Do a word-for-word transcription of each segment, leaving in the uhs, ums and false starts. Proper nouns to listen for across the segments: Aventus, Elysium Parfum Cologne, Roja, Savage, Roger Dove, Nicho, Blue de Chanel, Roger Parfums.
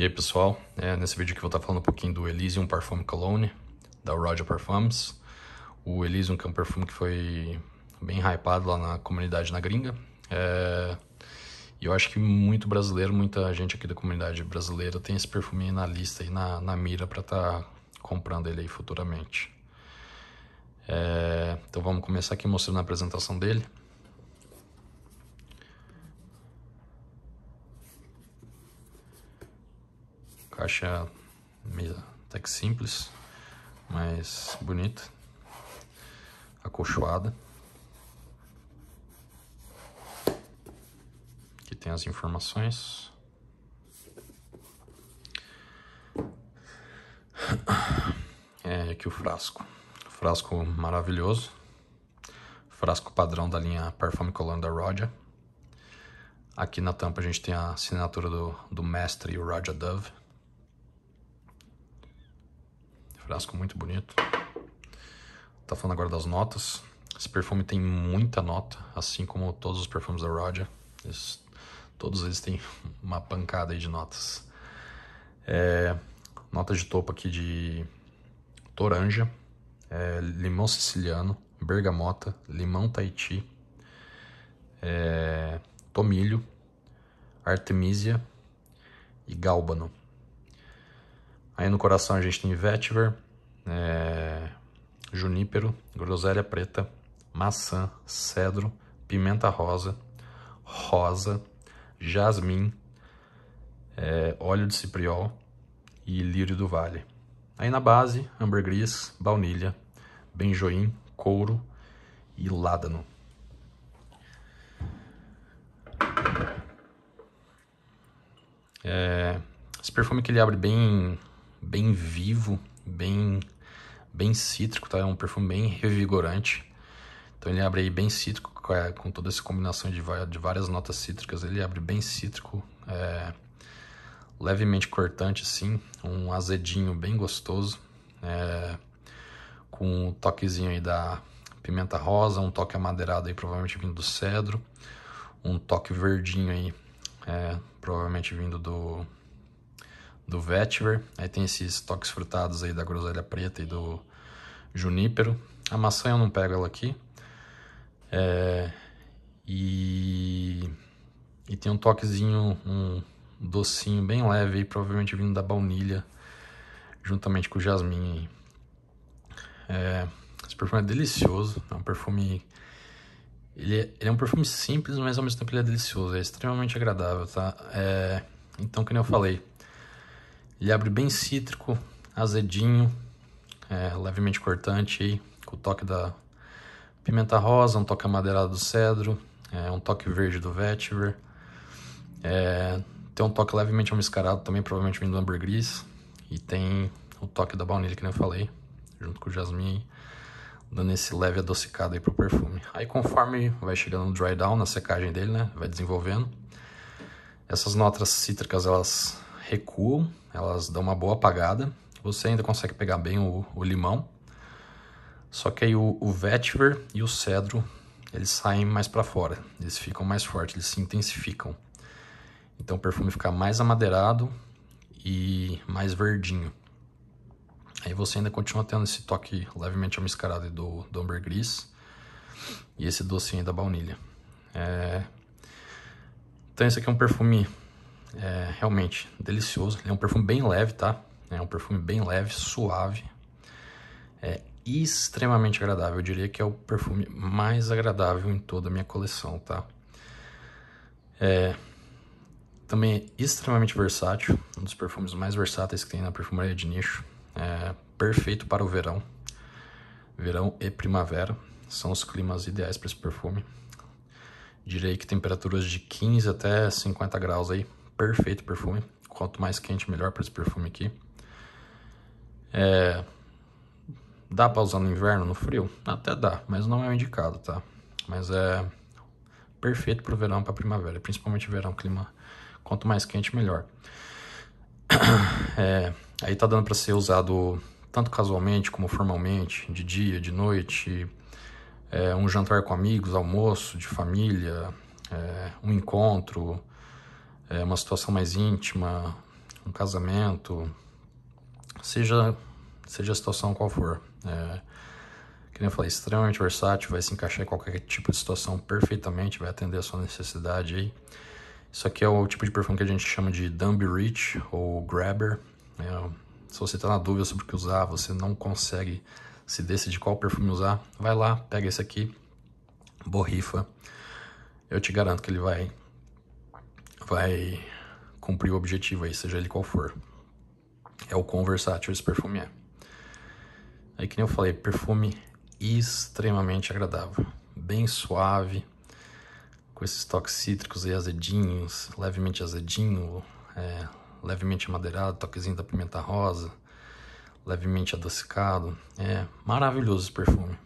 E aí pessoal, é, nesse vídeo aqui eu vou estar falando um pouquinho do Elysium Parfum Cologne, da Roger Parfums. O Elysium, que é um perfume que foi bem hypado lá na comunidade na gringa. É... E eu acho que muito brasileiro, muita gente aqui da comunidade brasileira tem esse perfume aí na lista, aí na, na mira para estar tá comprando ele aí futuramente. É... Então vamos começar aqui mostrando a apresentação dele. Caixa meio até que simples, mas bonita, acolchoada. Aqui tem as informações. É aqui o frasco, frasco maravilhoso, frasco padrão da linha Parfum Cologne da Roja. Aqui na tampa a gente tem a assinatura do, do mestre Roger Dove. Frasco muito bonito. Tá falando agora das notas. Esse perfume tem muita nota, assim como todos os perfumes da Roja. Eles, todos eles têm uma pancada aí de notas. É, nota de topo aqui de toranja, é, limão siciliano, bergamota, limão Tahiti, é, tomilho, artemisia e gálbano. Aí no coração a gente tem vetiver, é, junípero, groselha preta, maçã, cedro, pimenta rosa, rosa, jasmim, é, óleo de cipriol e lírio do vale. Aí na base, ambergris, baunilha, benjoim, couro e ládano. É, esse perfume que ele abre bem... bem vivo, bem, bem cítrico, tá? É um perfume bem revigorante. Então ele abre aí bem cítrico, com toda essa combinação de, de várias notas cítricas. Ele abre bem cítrico, é, levemente cortante, assim, um azedinho bem gostoso, é, com um toquezinho aí da pimenta rosa, um toque amadeirado aí provavelmente vindo do cedro, um toque verdinho aí, é, provavelmente vindo do... do vetiver. Aí tem esses toques frutados aí da groselha preta e do junípero. A maçã eu não pego ela aqui. É, e, e tem um toquezinho, um docinho bem leve aí, provavelmente vindo da baunilha, juntamente com o jasmim. É, esse perfume é delicioso. É um perfume... Ele é, ele é um perfume simples, mas ao mesmo tempo ele é delicioso. É extremamente agradável, tá? É, então, como eu falei, ele abre bem cítrico, azedinho, é, levemente cortante aí, com o toque da pimenta rosa, um toque amadeirado do cedro, é, um toque verde do vetiver. É, tem um toque levemente amiscarado também, provavelmente vindo do ambergris. E tem o toque da baunilha, que nem eu falei, junto com o jasmim, dando esse leve adocicado aí pro perfume. Aí conforme vai chegando no dry down, na secagem dele, né, vai desenvolvendo. Essas notas cítricas, elas... recuam, elas dão uma boa apagada. Você ainda consegue pegar bem o, o limão, só que aí o, o vetiver e o cedro, eles saem mais para fora, eles ficam mais fortes, eles se intensificam. Então o perfume fica mais amadeirado e mais verdinho. Aí você ainda continua tendo esse toque levemente amiscarado do, do ambergris e esse docinho da baunilha. É... Então esse aqui é um perfume... é realmente delicioso. Ele é um perfume bem leve, tá? É um perfume bem leve, suave. É extremamente agradável. Eu diria que é o perfume mais agradável em toda a minha coleção, tá? É... Também é extremamente versátil. Um dos perfumes mais versáteis que tem na perfumaria de nicho. É perfeito para o verão. Verão e primavera são os climas ideais para esse perfume. Direi que temperaturas de quinze até cinquenta graus aí. Perfeito perfume, quanto mais quente melhor para esse perfume aqui. É... Dá para usar no inverno, no frio? Até dá, mas não é o indicado, tá? Mas é perfeito para o verão, para a primavera, principalmente verão, clima quanto mais quente melhor. É... Aí tá dando para ser usado tanto casualmente como formalmente, de dia, de noite, é... um jantar com amigos, almoço, de família, é... um encontro... É uma situação mais íntima, um casamento, seja, seja a situação qual for. É, como eu falei, extremamente versátil, vai se encaixar em qualquer tipo de situação perfeitamente, vai atender a sua necessidade aí. Isso aqui é o tipo de perfume que a gente chama de Dumb Reach ou Grabber. É, se você está na dúvida sobre o que usar, você não consegue se decidir qual perfume usar, vai lá, pega esse aqui, borrifa. Eu te garanto que ele vai, vai cumprir o objetivo aí, seja ele qual for. É o quão versátil esse perfume é. Aí, que nem eu falei, perfume extremamente agradável, bem suave, com esses toques cítricos e azedinhos, levemente azedinho, é, levemente amadeirado, toquezinho da pimenta rosa, levemente adocicado. É maravilhoso esse perfume.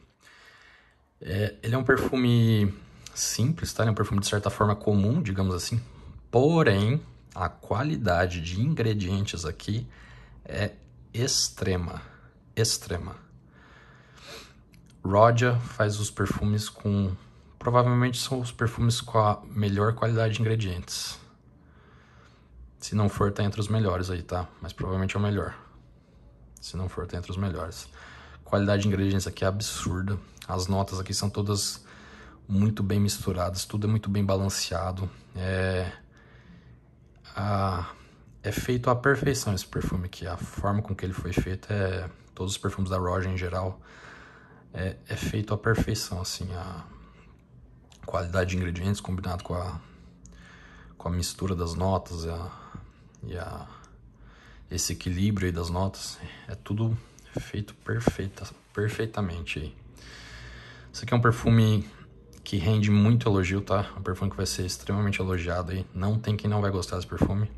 É, ele é um perfume simples, tá? Ele é um perfume de certa forma comum, digamos assim, porém a qualidade de ingredientes aqui é extrema, extrema. Roja faz os perfumes com... provavelmente são os perfumes com a melhor qualidade de ingredientes. Se não for, tá entre os melhores aí, tá? Mas provavelmente é o melhor. Se não for, tá entre os melhores. Qualidade de ingredientes aqui é absurda. As notas aqui são todas muito bem misturadas. Tudo é muito bem balanceado. É, a... é feito à perfeição esse perfume aqui. A forma com que ele foi feito é... todos os perfumes da Roja em geral é, é feito à perfeição, assim. A qualidade de ingredientes combinado com a, com a mistura das notas, a... e a, esse equilíbrio aí das notas, é tudo feito perfeita, perfeitamente aí. Esse aqui é um perfume que rende muito elogio, tá? Um perfume que vai ser extremamente elogiado aí, não tem quem não vai gostar desse perfume.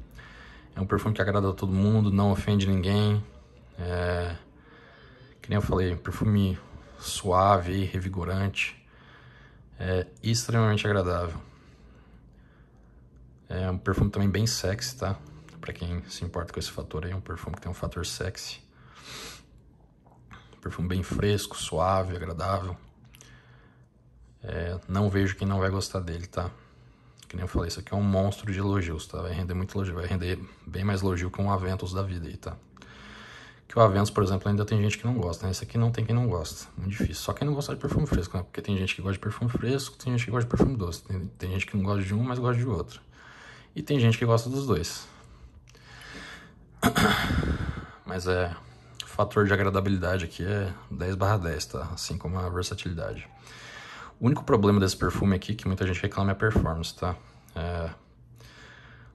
É um perfume que agrada a todo mundo, não ofende ninguém. É, que nem eu falei, um perfume suave e revigorante, é extremamente agradável. É um perfume também bem sexy, tá? Pra quem se importa com esse fator aí, é um perfume que tem um fator sexy. Um perfume bem fresco, suave, agradável. É, não vejo quem não vai gostar dele, tá? Que nem eu falei, isso aqui é um monstro de elogios, tá? Vai render muito elogio, vai render bem mais elogio que um Aventus da vida aí, tá? Que o Aventus, por exemplo, ainda tem gente que não gosta, né? Esse aqui não tem quem não gosta, muito difícil. Só quem não gosta de perfume fresco, né? Porque tem gente que gosta de perfume fresco, tem gente que gosta de perfume doce. Tem, tem gente que não gosta de um, mas gosta de outro. E tem gente que gosta dos dois. Mas é, o fator de agradabilidade aqui é dez barra dez, tá? Assim como a versatilidade. O único problema desse perfume aqui, que muita gente reclama, é a performance, tá? É,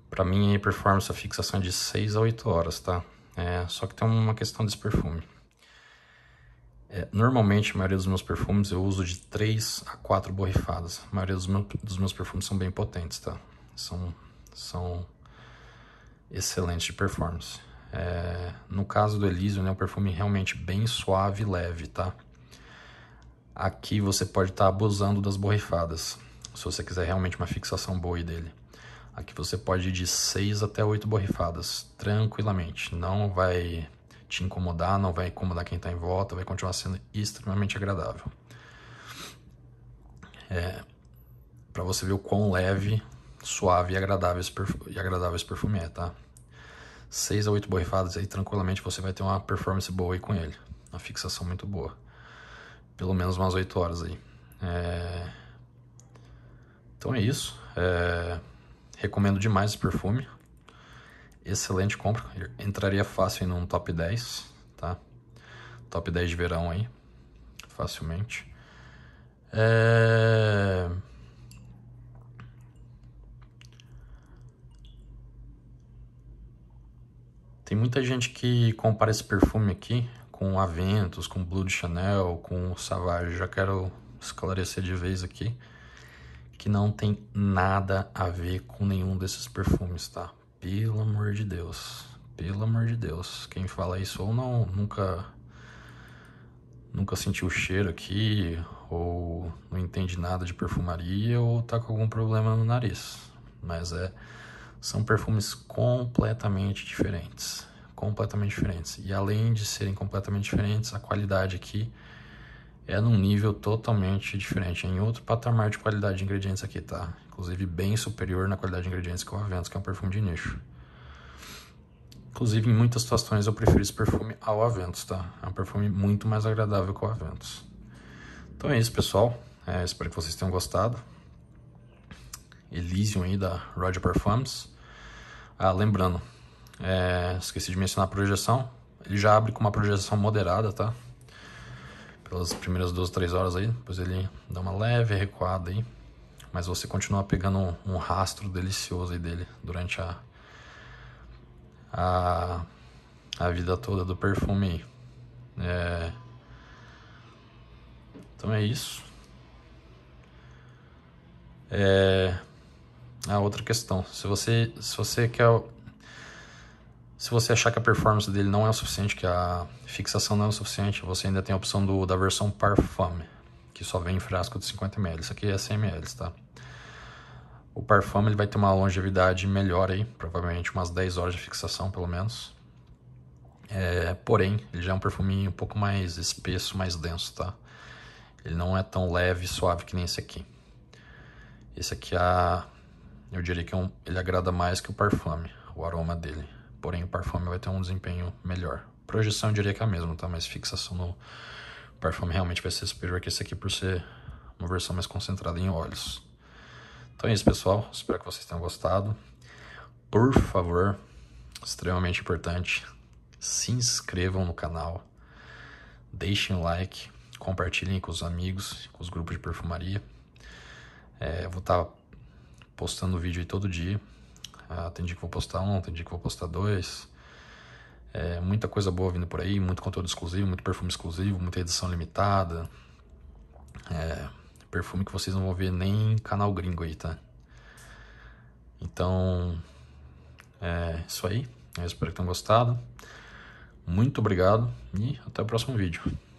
pra mim, a performance, a fixação é de seis a oito horas, tá? É, só que tem uma questão desse perfume. É, normalmente, a maioria dos meus perfumes eu uso de três a quatro borrifadas. A maioria dos, meu, dos meus perfumes são bem potentes, tá? São... são excelente de performance. É, no caso do Elysium, né, é um perfume realmente bem suave e leve, tá? Aqui você pode estar tá abusando das borrifadas, se você quiser realmente uma fixação boa aí dele. Aqui você pode ir de seis até oito borrifadas, tranquilamente. Não vai te incomodar, não vai incomodar quem está em volta, vai continuar sendo extremamente agradável. É, para você ver o quão leve, suave e agradável esse perfume, e agradável esse perfume é, tá? seis a oito borrifadas aí, tranquilamente, você vai ter uma performance boa aí com ele. Uma fixação muito boa. Pelo menos umas oito horas aí. É... Então é isso. É... Recomendo demais esse perfume. Excelente compra. Entraria fácil em num top dez, tá? Top dez de verão aí. Facilmente. É... Tem muita gente que compara esse perfume aqui com Aventus, com Blue de Chanel, com Savage. Já quero esclarecer de vez aqui que não tem nada a ver com nenhum desses perfumes, tá? Pelo amor de Deus, pelo amor de Deus. Quem fala isso ou não, nunca, nunca sentiu o cheiro aqui, ou não entende nada de perfumaria, ou tá com algum problema no nariz. Mas é... são perfumes completamente diferentes, completamente diferentes. E além de serem completamente diferentes, a qualidade aqui é num nível totalmente diferente, é em outro patamar de qualidade de ingredientes aqui, tá? Inclusive bem superior na qualidade de ingredientes que o Aventus, que é um perfume de nicho. Inclusive, em muitas situações eu prefiro esse perfume ao Aventus, tá? É um perfume muito mais agradável que o Aventus. Então é isso, pessoal. É, espero que vocês tenham gostado. Elysium aí da Roger Parfums. Ah, lembrando, é, esqueci de mencionar a projeção. Ele já abre com uma projeção moderada, tá? Pelas primeiras duas, três horas aí. Depois ele dá uma leve recuada aí. Mas você continua pegando um, um rastro delicioso aí dele durante a... A, a vida toda do perfume aí. É... Então é isso. É... A outra questão. Se você, se você quer... Se você achar que a performance dele não é o suficiente, que a fixação não é o suficiente, você ainda tem a opção do, da versão Parfum, que só vem em frasco de cinquenta mililitros. Isso aqui é cem mililitros, tá? O Parfum ele vai ter uma longevidade melhor aí, provavelmente umas dez horas de fixação pelo menos. É, porém, ele já é um perfuminho um pouco mais espesso, mais denso, tá? Ele não é tão leve e suave que nem esse aqui. Esse aqui, a, eu diria que é um, ele agrada mais que o Parfum, o aroma dele. Porém, o Parfum vai ter um desempenho melhor. Projeção eu diria que é a mesma, tá? Mas fixação no Parfum realmente vai ser superior que esse aqui por ser uma versão mais concentrada em óleos. Então é isso, pessoal, espero que vocês tenham gostado. Por favor, extremamente importante, se inscrevam no canal, deixem o like, compartilhem com os amigos, com os grupos de perfumaria. É, eu vou estar tá postando vídeo aí todo dia. Ah, tem dia que vou postar um, tem dia que vou postar dois. É, muita coisa boa vindo por aí, muito conteúdo exclusivo, muito perfume exclusivo, muita edição limitada. É... Perfume que vocês não vão ver nem em canal gringo aí, tá? Então, é isso aí. Eu espero que tenham gostado. Muito obrigado e até o próximo vídeo.